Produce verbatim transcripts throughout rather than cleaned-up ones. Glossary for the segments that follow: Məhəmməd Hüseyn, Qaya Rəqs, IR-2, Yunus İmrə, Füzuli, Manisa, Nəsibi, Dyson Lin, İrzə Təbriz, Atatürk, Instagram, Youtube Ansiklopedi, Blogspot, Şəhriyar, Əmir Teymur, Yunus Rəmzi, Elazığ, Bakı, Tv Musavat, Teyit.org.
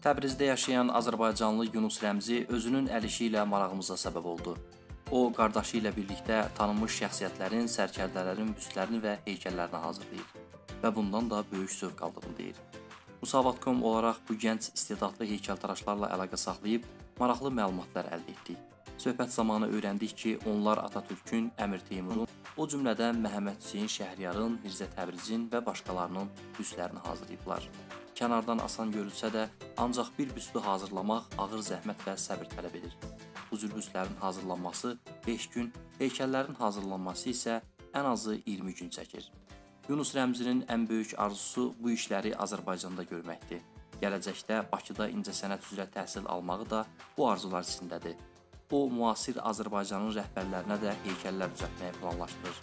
Təbrizdə yaşayan azərbaycanlı Yunus Rəmzi özünün əlişi ilə marağımıza səbəb oldu. O, qardaşı ilə birlikdə tanınmış şəxsiyyətlərin, sərkərdələrin büstlərini və heykəllərini hazırlayır və bundan da böyük zövq aldığını deyir. Musavat nöqtə com olaraq bu gənc istedadlı heykəltaraşlarla əlaqə saxlayıb maraqlı məlumatlar əldə etdik. Söhbət zamanı öyrəndik ki, onlar Atatürkün, Əmir Teymurun, o cümlədən Məhəmməd Hüseyn, Şəhriyarın, İrzə Təbrizin və başqalarının büstlərini hazırlayıblar. Kənardan asan görülsə də, ancaq bir büstü hazırlamaq ağır zəhmət və səbir tələb edir. Bu cür büstlərin hazırlanması beş gün, heykəllərin hazırlanması isə ən azı iyirmi gün çəkir. Yunus Rəmzinin ən böyük arzusu bu işləri Azərbaycanda görməkdir. Gələcəkdə Bakıda incəsənət üzrə təhsil almağı da bu arzular içindədir. O, müasir Azərbaycanın rəhbərlərinə də heykəllər düzəltməyi planlaşdırır.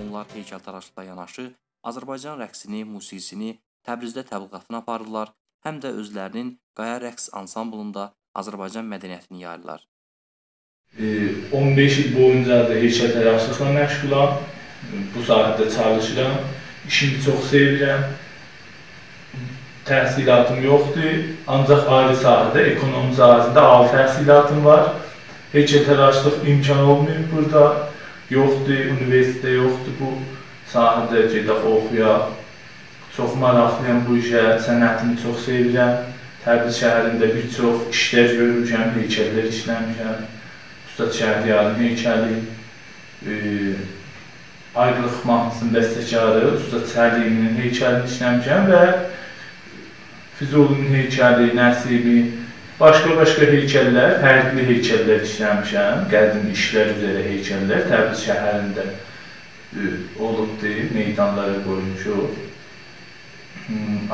Onlar heykəltaraşlıqla yanaşı Azərbaycan rəqsini, musiqisini Təbrizdə təbliğatına aparırlar, həm də özlərinin Qaya Rəqs ansamblında Azərbaycan mədəniyyətini yayırlar. on beş il boyunca da heykəltaraşlıqla məşğulam, bu sahədə çalışıram, işimi çox sevirəm, təhsilatım yoxdur, ancaq ayrı sahədə, ekonomi sahəsində ali təhsilatım var. Heykəltaraşlıq imkan olmuyor burada, yoxdur, universitetdə yoxdur bu sahədə gedək oxuyaq. Çox maraqlıyam bu işə, sənətimi çox sevirəm. Təbriz şəhərində bir çox işlər görürəm, heykəllər işləmişəm. Usta Şəhriyarın heykəli, e, Ayrılıq mahnısının bəstəkarı Usta Səliminin heykəlini işləmişəm və Füzulunun heykəli, Nəsibi, başqa-başqa heykəllər, fərqli heykəllər işləmişəm. Qədim işlər üzrə heykəllər Təbriz şəhərində e, olubdur, meydanlara qoymuşuq.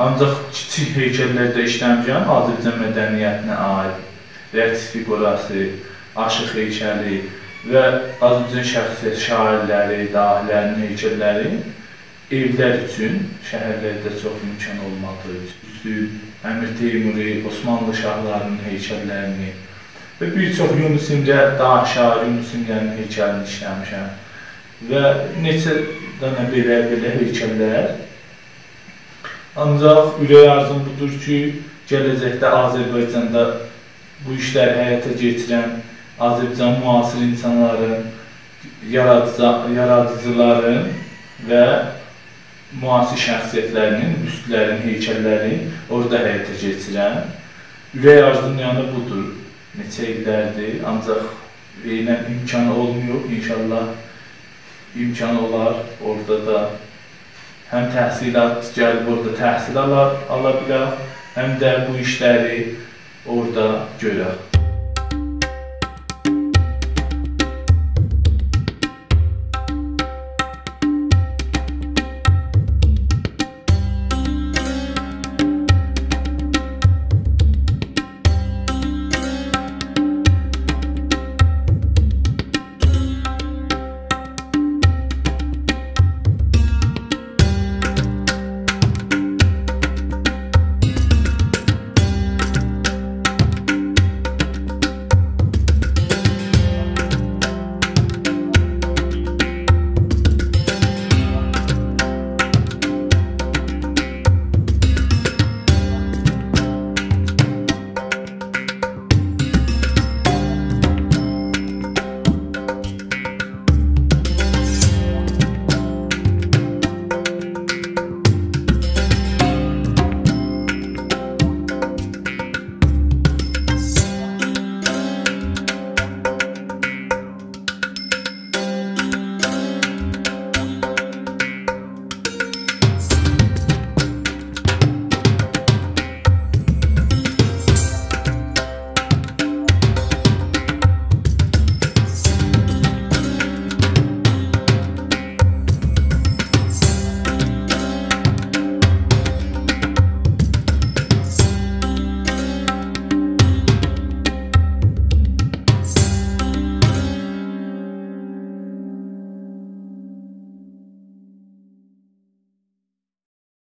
Ancaq kiçik heykəllərdə işləmişəm, Azərbaycan mədəniyyətinə aid, rəqs figurası, aşıq heykəli və Azərbaycan şəxsiyyət şairləri, dahilərinin heykəlləri evlər üçün, şəhərlərdə çox imkan olmadığı üçün, Əmir Teymuri, Osmanlı şahlarının heykəllərini və bir çox Yunus İmrə, daha şair Yunus İmrənin heykəlini işləmişəm və neçə dənə belə-belə heykəllər. Ancaq ürək arzum budur ki, gələcəkdə Azərbaycanda bu işləri həyata keçirən Azərbaycan müasir insanların, yaradıcıların və müasir şəxsiyyətlərinin, büstlərin, heykəllərin orada həyata keçirən. Ürək arzum yanı budur, neçə illərdir, ancaq verilən imkan olmuyor, inşallah imkan olar orada da. Həm təhsilat gəlib orada təhsil ala bilər, həm də bu işləri orada görək.